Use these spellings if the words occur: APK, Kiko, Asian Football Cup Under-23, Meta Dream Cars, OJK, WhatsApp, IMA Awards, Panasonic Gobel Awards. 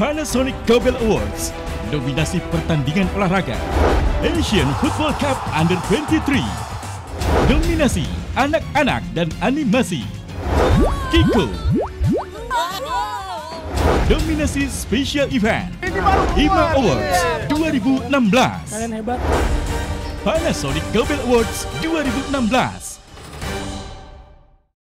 Panasonic Gobel Awards, nominasi pertandingan olahraga, Asian Football Cup Under-23, nominasi anak-anak dan animasi, Kiko, nominasi Special Event, IMA Awards 2016, Panasonic Gobel Awards 2016.